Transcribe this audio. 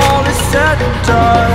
All is said and done.